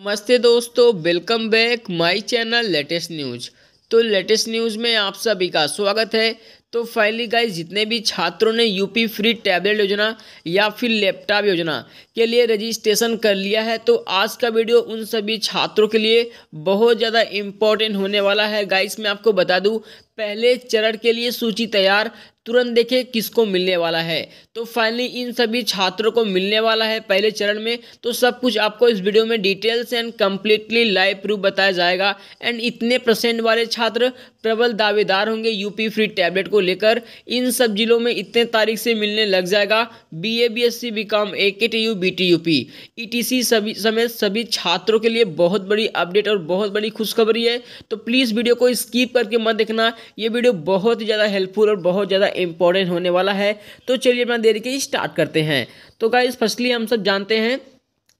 नमस्ते दोस्तों, welcome back my channel latest news. तो लेटेस्ट न्यूज़ में आप सभी का स्वागत है। तो फाइनली गाइस, जितने भी छात्रों ने यूपी फ्री टैबलेट योजना या फिर लैपटॉप योजना के लिए रजिस्ट्रेशन कर लिया है, तो आज का वीडियो उन सभी छात्रों के लिए बहुत ज़्यादा इम्पोर्टेंट होने वाला है। गाइस मैं आपको बता दूं, पहले चरण के लिए सूची तैयार, तुरंत देखें किसको मिलने वाला है। तो फाइनली इन सभी छात्रों को मिलने वाला है पहले चरण में। तो सब कुछ आपको इस वीडियो में details and completely live proof बताया जाएगा। एंड इतने % वाले छात्र प्रबल दावेदार होंगे यूपी फ्री टैबलेट को लेकर। इन सब जिलों में इतने तारीख से मिलने लग जाएगा। BA, BSc, BCom, AKTU, BTUP, etc सभी समेत सभी छात्रों के लिए बहुत बड़ी अपडेट और बहुत बड़ी खुशखबरी है। तो प्लीज़ वीडियो को स्किप करके मत देखना, ये वीडियो बहुत ही ज़्यादा हेल्पफुल और बहुत ज़्यादा इंपॉर्टेंट होने वाला है। तो चलिए अपना देरी के स्टार्ट करते हैं। तो गाइस फर्स्टली हम सब जानते हैं,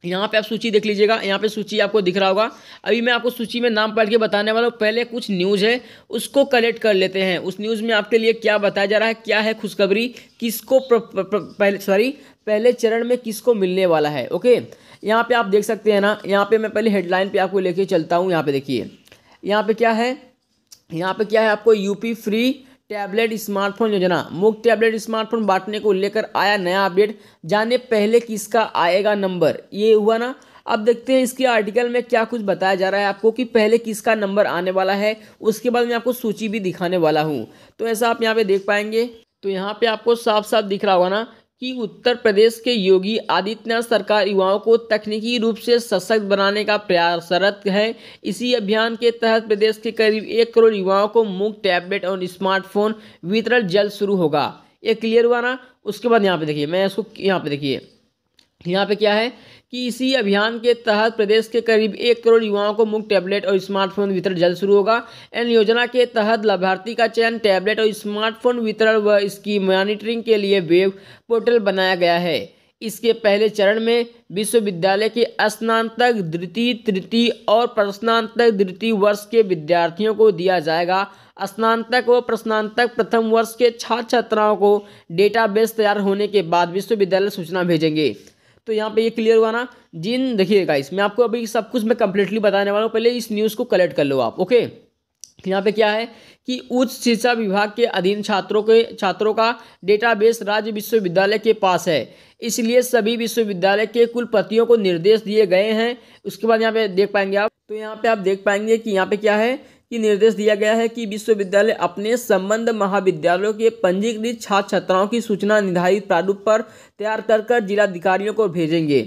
यहाँ पे आप सूची देख लीजिएगा, यहाँ पे सूची आपको दिख रहा होगा। अभी मैं आपको सूची में नाम पढ़ के बताने वाला हूँ। पहले कुछ न्यूज़ है उसको कलेक्ट कर लेते हैं। उस न्यूज़ में आपके लिए क्या बताया जा रहा है, क्या है खुशखबरी, किसको पहले चरण में किसको मिलने वाला है। ओके, यहाँ पर आप देख सकते हैं ना, यहाँ पर मैं पहले हेडलाइन पर आपको लेके चलता हूँ। यहाँ पर देखिए, यहाँ पर क्या है, यहाँ पर क्या है आपको यूपी फ्री टैबलेट स्मार्टफोन योजना, मुफ्त टैबलेट स्मार्टफोन बांटने को लेकर आया नया अपडेट। जाने पहले किसका आएगा नंबर, ये हुआ ना। अब देखते हैं इसके आर्टिकल में क्या कुछ बताया जा रहा है आपको कि पहले किसका नंबर आने वाला है। उसके बाद मैं आपको सूची भी दिखाने वाला हूँ। तो ऐसा आप यहाँ पे देख पाएंगे। तो यहाँ पे आपको साफ साफ दिख रहा होगा ना कि उत्तर प्रदेश के योगी आदित्यनाथ सरकार युवाओं को तकनीकी रूप से सशक्त बनाने का प्रयासरत है। इसी अभियान के तहत प्रदेश के करीब 1 करोड़ युवाओं को मुफ्त टैबलेट और स्मार्टफोन वितरण जल्द शुरू होगा। ये क्लियर हुआ ना। उसके बाद यहाँ पे देखिए, मैं इसको यहाँ पे देखिए, यहाँ पे क्या है कि इसी अभियान के तहत प्रदेश के करीब 1 करोड़ युवाओं को मुफ्त टैबलेट और स्मार्टफोन वितरण जल्द शुरू होगा। एंड योजना के तहत लाभार्थी का चयन टैबलेट और स्मार्टफोन वितरण व इसकी मॉनिटरिंग के लिए वेब पोर्टल बनाया गया है। इसके पहले चरण में विश्वविद्यालय के स्नातक द्वितीय, तृतीय और प्रस्नातक द्वितीय वर्ष के विद्यार्थियों को दिया जाएगा। स्नातक व प्रस्नातक प्रथम वर्ष के छात्र छात्राओं को डेटाबेस तैयार होने के बाद विश्वविद्यालय सूचना भेजेंगे। तो यहाँ पे ये क्लियर हुआ ना। जिन देखिए गाइस, मैं आपको अभी सब कुछ मैं कंप्लीटली बताने वाला हूँ, पहले इस न्यूज़ को कलेक्ट कर लो आप। ओके, यहाँ पे क्या है कि उच्च शिक्षा विभाग के अधीन छात्रों का डेटाबेस राज्य विश्वविद्यालय के पास है, इसलिए सभी विश्वविद्यालय के कुलपतियों को निर्देश दिए गए हैं। उसके बाद यहाँ पे देख पाएंगे आप, तो यहाँ पे आप देख पाएंगे कि यहाँ पे क्या है कि निर्देश दिया गया है कि विश्वविद्यालय अपने संबद्ध महाविद्यालयों के पंजीकृत छात्र छात्राओं की सूचना निर्धारित प्रारूप पर तैयार कर कर जिलाधिकारियों को भेजेंगे।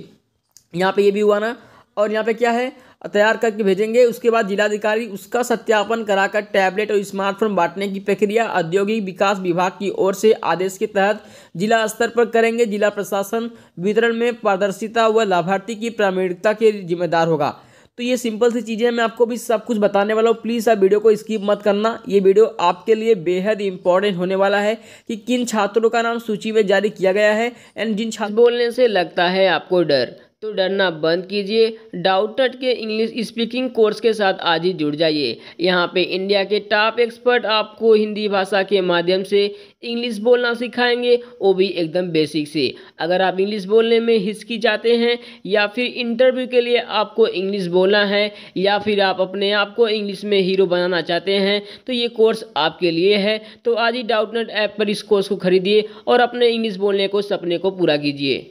यहाँ पे ये भी हुआ ना। और यहाँ पे क्या है, तैयार करके भेजेंगे। उसके बाद जिलाधिकारी उसका सत्यापन कराकर टैबलेट और स्मार्टफोन बांटने की प्रक्रिया औद्योगिक विकास विभाग की ओर से आदेश के तहत जिला स्तर पर करेंगे। जिला प्रशासन वितरण में पारदर्शिता व लाभार्थी की प्रामाणिकता के जिम्मेदार होगा। तो ये सिंपल सी चीज़ें मैं आपको भी सब कुछ बताने वाला हूँ। प्लीज़ आप वीडियो को स्किप मत करना, ये वीडियो आपके लिए बेहद इंपॉर्टेंट होने वाला है कि किन छात्रों का नाम सूची में जारी किया गया है। एंड जिन छात्र बोलने से लगता है आपको डर, तो डरना बंद कीजिए। डाउटनट के इंग्लिश स्पीकिंग कोर्स के साथ आज ही जुड़ जाइए। यहाँ पे इंडिया के टॉप एक्सपर्ट आपको हिंदी भाषा के माध्यम से इंग्लिश बोलना सिखाएंगे, वो भी एकदम बेसिक से। अगर आप इंग्लिश बोलने में हिचकी जाते हैं या फिर इंटरव्यू के लिए आपको इंग्लिश बोलना है या फिर आप अपने आप को इंग्लिश में हीरो बनाना चाहते हैं, तो ये कोर्स आपके लिए है। तो आज ही डाउटनट ऐप पर इस कोर्स को खरीदिए और अपने इंग्लिश बोलने को सपने को पूरा कीजिए।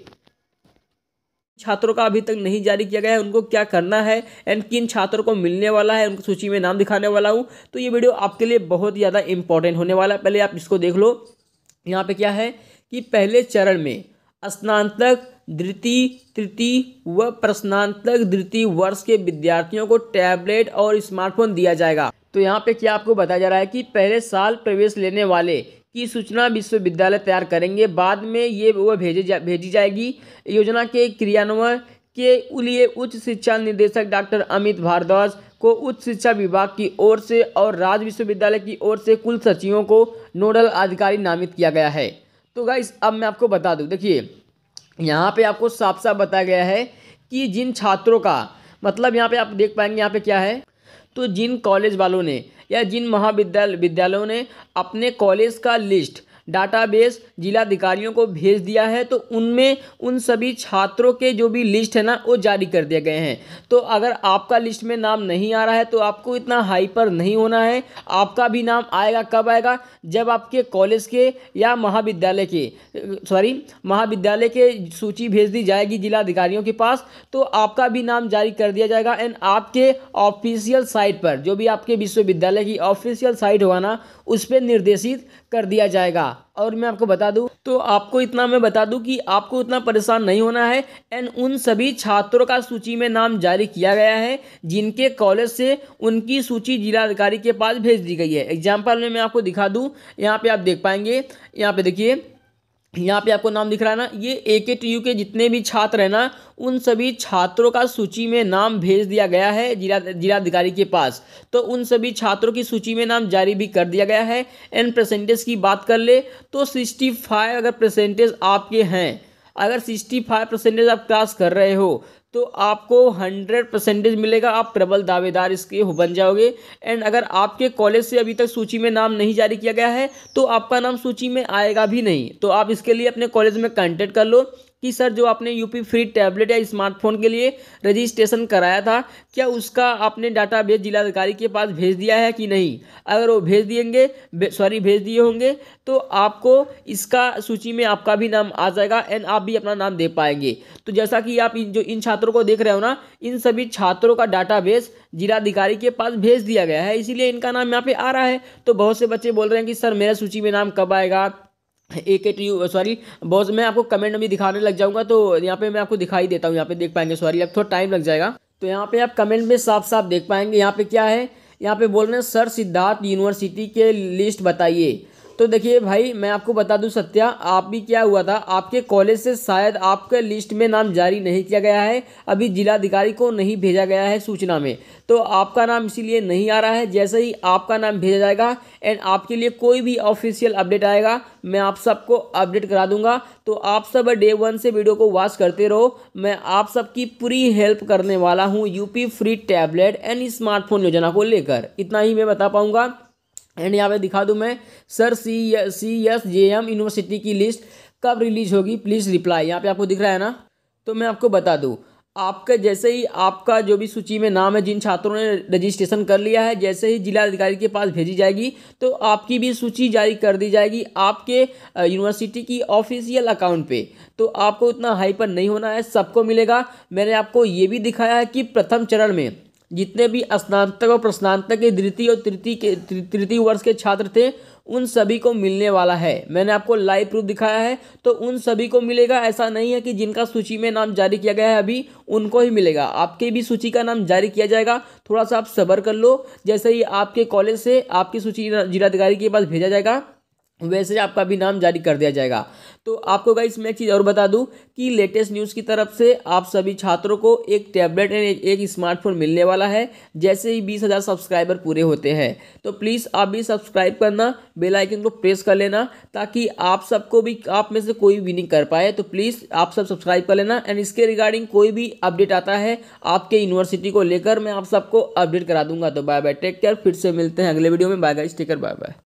छात्रों का अभी तक नहीं जारी किया गया है, उनको क्या करना है एंड किन छात्रों को मिलने वाला है, उनकी सूची में नाम दिखाने वाला हूँ। तो ये वीडियो आपके लिए बहुत ही ज़्यादा इंपॉर्टेंट होने वाला है। पहले आप इसको देख लो। यहाँ पे क्या है कि पहले चरण में स्नातक द्वितीय, तृतीय व प्रस्नातक द्वितीय वर्ष के विद्यार्थियों को टैबलेट और स्मार्टफोन दिया जाएगा। तो यहाँ पे क्या आपको बताया जा रहा है कि पहले साल प्रवेश लेने वाले की सूचना विश्वविद्यालय तैयार करेंगे, बाद में ये वो भेजी जाएगी। योजना के क्रियान्वयन के लिए उच्च शिक्षा निदेशक डॉक्टर अमित भारद्वाज को उच्च शिक्षा विभाग की ओर से और राज्य विश्वविद्यालय की ओर से कुल सचिवों को नोडल अधिकारी नामित किया गया है। तो गाइस अब मैं आपको बता दूं, देखिए यहाँ पे आपको साफ साफ बताया गया है कि जिन छात्रों का मतलब यहाँ पे आप देख पाएंगे, यहाँ पे क्या है तो जिन कॉलेज वालों ने या जिन महाविद्यालयों ने अपने कॉलेज का लिस्ट डाटाबेस जिलाधिकारियों को भेज दिया है, तो उनमें उन सभी छात्रों के जो भी लिस्ट है ना वो जारी कर दिए गए हैं। तो अगर आपका लिस्ट में नाम नहीं आ रहा है तो आपको इतना हाइपर नहीं होना है, आपका भी नाम आएगा। कब आएगा? जब आपके कॉलेज के या महाविद्यालय के महाविद्यालय के सूची भेज दी जाएगी जिलाधिकारियों के पास, तो आपका भी नाम जारी कर दिया जाएगा। एंड आपके ऑफिशियल साइट पर, जो भी आपके विश्वविद्यालय की ऑफिशियल साइट होगा ना, उस पर निर्देशित कर दिया जाएगा। और मैं आपको बता दूं तो आपको इतना मैं बता दूं कि आपको इतना परेशान नहीं होना है। एंड उन सभी छात्रों का सूची में नाम जारी किया गया है जिनके कॉलेज से उनकी सूची जिलाधिकारी के पास भेज दी गई है। एग्जाम्पल में मैं आपको दिखा दूं, यहाँ पे आप देख पाएंगे, यहाँ पे देखिए, यहाँ पे आपको नाम दिख रहा है ना, ये AKTU के जितने भी छात्र हैं ना, उन सभी छात्रों का सूची में नाम भेज दिया गया है जिलाधिकारी के पास। तो उन सभी छात्रों की सूची में नाम जारी भी कर दिया गया है। एंड परसेंटेज की बात कर ले तो 65 अगर परसेंटेज आपके हैं, अगर 65% आप पास कर रहे हो तो आपको 100% मिलेगा, आप प्रबल दावेदार इसके बन जाओगे। एंड अगर आपके कॉलेज से अभी तक सूची में नाम नहीं जारी किया गया है तो आपका नाम सूची में आएगा भी नहीं। तो आप इसके लिए अपने कॉलेज में कांटेक्ट कर लो कि सर जो आपने UP फ्री टैबलेट या स्मार्टफोन के लिए रजिस्ट्रेशन कराया था, क्या उसका आपने डाटाबेस जिलाधिकारी के पास भेज दिया है कि नहीं। अगर वो भेज दिए होंगे तो आपको इसका सूची में आपका भी नाम आ जाएगा एंड आप भी अपना नाम दे पाएंगे। तो जैसा कि आप इन छात्रों को देख रहे हो ना, इन सभी छात्रों का डाटाबेस जिलाधिकारी के पास भेज दिया गया है, इसीलिए इनका नाम यहाँ पे आ रहा है। तो बहुत से बच्चे बोल रहे हैं कि सर मेरा सूची में नाम कब आएगा, मैं आपको कमेंट में भी दिखाने लग जाऊंगा, तो यहाँ पे मैं आपको दिखाई देता हूँ, यहाँ पे देख पाएंगे, अब थोड़ा टाइम लग जाएगा। तो यहाँ पे आप कमेंट में साफ साफ देख पाएंगे, यहाँ पे क्या है, यहाँ पे बोल रहे हैं सर सिद्धार्थ यूनिवर्सिटी के लिस्ट बताइए। तो देखिए भाई, मैं आपको बता दूं सत्या, आप भी क्या हुआ था, आपके कॉलेज से शायद आपके लिस्ट में नाम जारी नहीं किया गया है, अभी जिलाधिकारी को नहीं भेजा गया है सूचना में, तो आपका नाम इसीलिए नहीं आ रहा है। जैसे ही आपका नाम भेजा जाएगा एंड आपके लिए कोई भी ऑफिशियल अपडेट आएगा, मैं आप सबको अपडेट करा दूंगा। तो आप सब day 1 से वीडियो को वॉच करते रहो, मैं आप सबकी पूरी हेल्प करने वाला हूँ UP free tablet and smartphone योजना को लेकर, इतना ही मैं बता पाऊँगा। एंड यहाँ पे दिखा दूं मैं, सर CSJM यूनिवर्सिटी की लिस्ट कब रिलीज होगी, प्लीज़ रिप्लाई। यहाँ पे आपको दिख रहा है ना, तो मैं आपको बता दूं, आपका जैसे ही आपका जो भी सूची में नाम है, जिन छात्रों ने रजिस्ट्रेशन कर लिया है, जैसे ही जिलाधिकारी के पास भेजी जाएगी तो आपकी भी सूची जारी कर दी जाएगी आपके यूनिवर्सिटी की ऑफिशियल अकाउंट पे। तो आपको इतना हाइपर नहीं होना है, सबको मिलेगा। मैंने आपको ये भी दिखाया है कि प्रथम चरण में जितने भी स्नातक और प्रस्नातक के द्वितीय और तृतीय वर्ष के छात्र थे, उन सभी को मिलने वाला है। मैंने आपको लाइव प्रूफ दिखाया है, तो उन सभी को मिलेगा। ऐसा नहीं है कि जिनका सूची में नाम जारी किया गया है अभी उनको ही मिलेगा, आपके भी सूची का नाम जारी किया जाएगा। थोड़ा सा आप सब्र कर लो, जैसे ही आपके कॉलेज से आपकी सूची जिलाधिकारी के पास भेजा जाएगा वैसे आपका भी नाम जारी कर दिया जाएगा। तो आपको गाइस मैं एक चीज़ और बता दूं कि लेटेस्ट न्यूज़ की तरफ से आप सभी छात्रों को एक टैबलेट एंड एक स्मार्टफोन मिलने वाला है जैसे ही 20,000 सब्सक्राइबर पूरे होते हैं। तो प्लीज़ आप भी सब्सक्राइब करना, बेल आइकन को प्रेस कर लेना ताकि आप सबको भी, आप में से कोई विनिंग कर पाए। तो प्लीज़ आप सब सब्सक्राइब कर लेना एंड इसके रिगार्डिंग कोई भी अपडेट आता है आपके यूनिवर्सिटी को लेकर, मैं आप सबको अपडेट करा दूंगा। तो बाय बाय, टेक केयर, फिर से मिलते हैं अगले वीडियो में। Bye guys, take care, bye bye.